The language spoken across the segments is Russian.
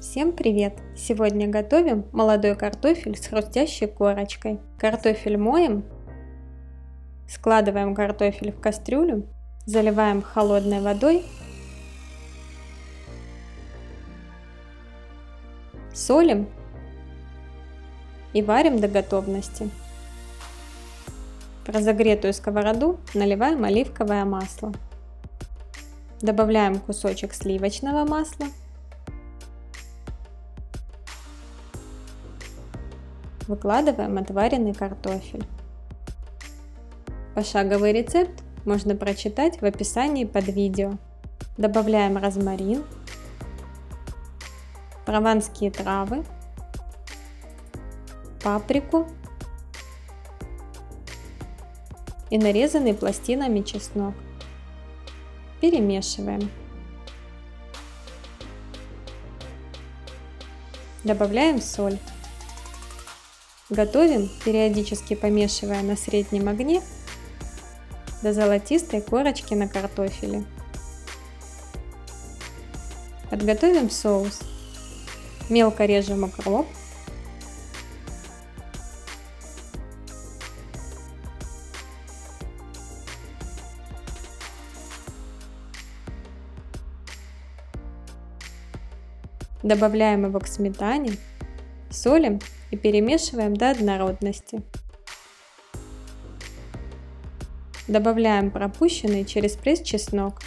Всем привет! Сегодня готовим молодой картофель с хрустящей корочкой. Картофель моем, складываем картофель в кастрюлю, заливаем холодной водой, солим и варим до готовности. В разогретую сковороду наливаем оливковое масло. Добавляем кусочек сливочного масла. Выкладываем отваренный картофель. Пошаговый рецепт можно прочитать в описании под видео. Добавляем розмарин, прованские травы, паприку и нарезанный пластинами чеснок. Перемешиваем. Добавляем соль. Готовим, периодически помешивая на среднем огне, до золотистой корочки на картофеле. Подготовим соус. Мелко режем укроп, добавляем его к сметане, солим и перемешиваем до однородности. Добавляем пропущенный через пресс чеснок.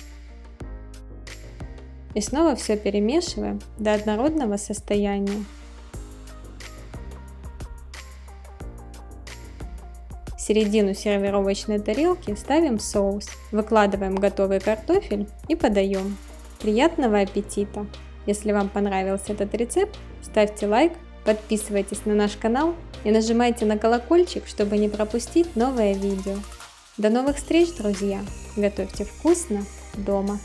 И снова все перемешиваем до однородного состояния. В середину сервировочной тарелки ставим соус, выкладываем готовый картофель и подаем. Приятного аппетита! Если вам понравился этот рецепт, ставьте лайк, подписывайтесь на наш канал и нажимайте на колокольчик, чтобы не пропустить новое видео. До новых встреч, друзья! Готовьте вкусно дома!